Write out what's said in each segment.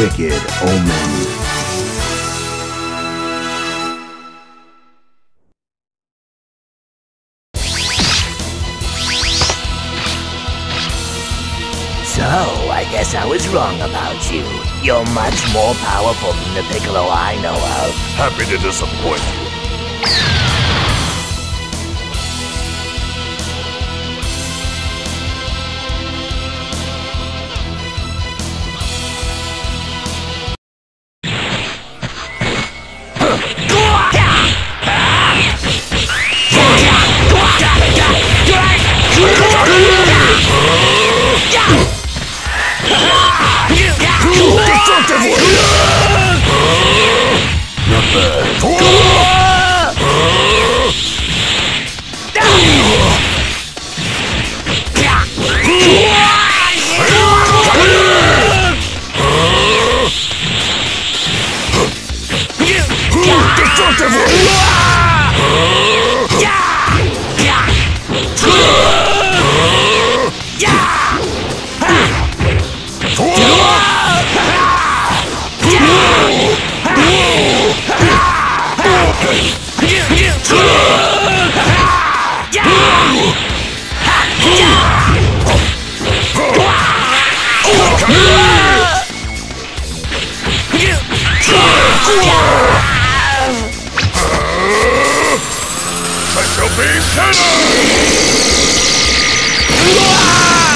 wicked omen. I was wrong about you. You're much more powerful than the Piccolo I know of. Happy to disappoint you. Destructive Special Beam Cannon!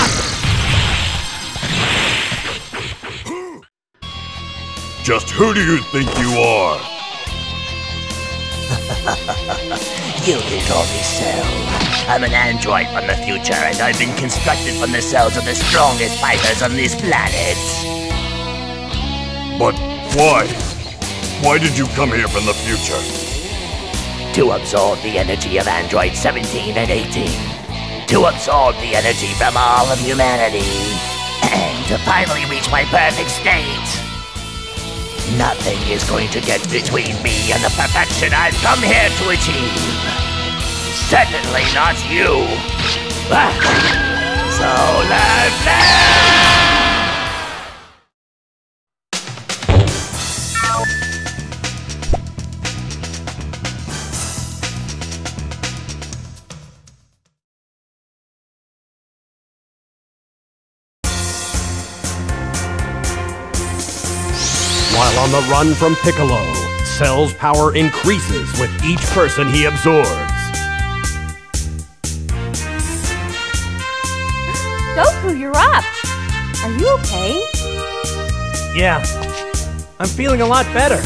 Just who do you think you are? You can call me Cell. I'm an android from the future, and I've been constructed from the cells of the strongest fighters on this planet. But why? Why did you come here from the future? To absorb the energy of Android 17 and 18. To absorb the energy from all of humanity. And to finally reach my perfect state. Nothing is going to get between me and the perfection I've come here to achieve. Certainly not you. Solar Blaze. While on the run from Piccolo, Cell's power increases with each person he absorbs. Goku, you're up! Are you okay? Yeah, I'm feeling a lot better.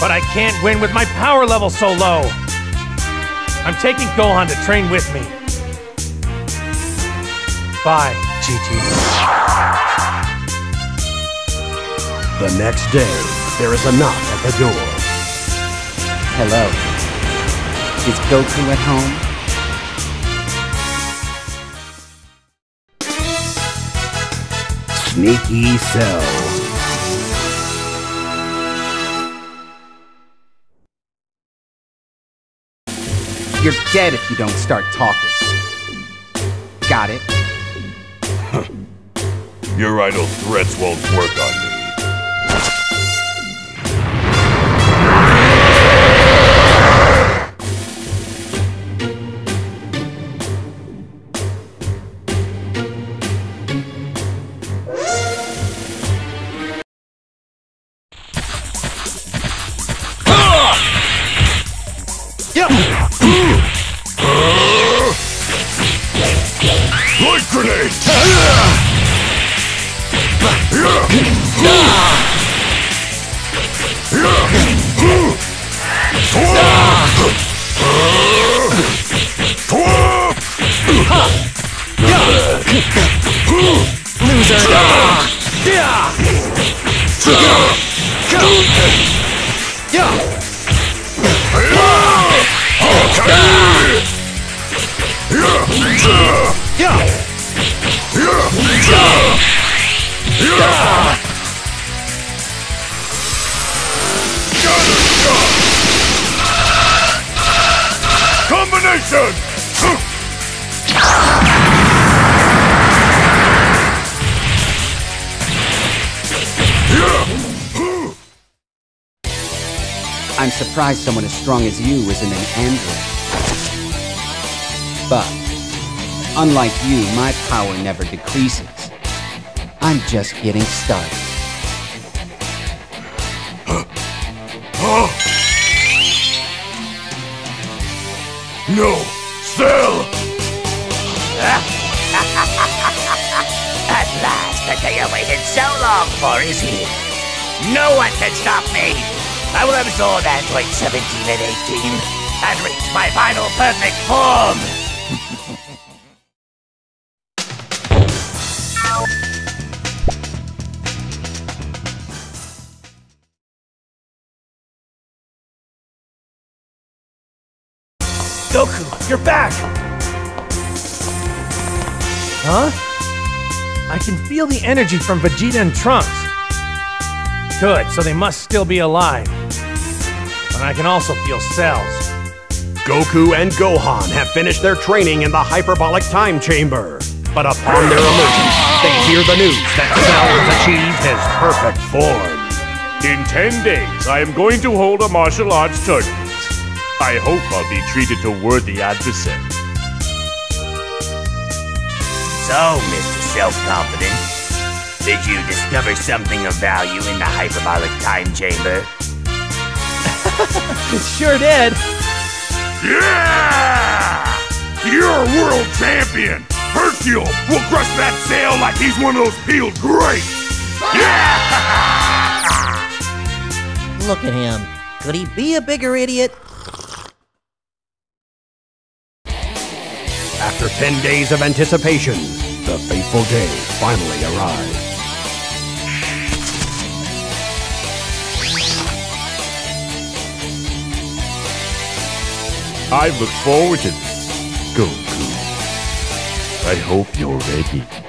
But I can't win with my power level so low. I'm taking Gohan to train with me. Bye, GT. The next day, there is a knock at the door. Hello. Is Goku at home? Sneaky Cell. You're dead if you don't start talking. Got it? Your idle threats won't work on me. Combination! I'm surprised someone as strong as you isn't an android. But, unlike you, my power never decreases. I'm just getting started. No! Cell! At last, the day I waited so long for is here. No one can stop me! I will absorb Android 17 and 18 and reach my final perfect form! Goku, you're back! Huh? I can feel the energy from Vegeta and Trunks. Good, so they must still be alive. But I can also feel Cells. Goku and Gohan have finished their training in the Hyperbolic Time Chamber. But upon their emergence, they hear the news that Cell has achieved his perfect form. In 10 days, I am going to hold a martial arts tournament. I hope I'll be treated to worthy adversary. So, Mr. Self-Confident, did you discover something of value in the Hyperbolic Time Chamber? Sure did! Yeah! You're a world champion! Hercule will crush that Cell like he's one of those peeled grapes! Yeah! Look at him. Could he be a bigger idiot? After 10 days of anticipation, the fateful day finally arrived. I look forward to this, Goku. I hope you're ready.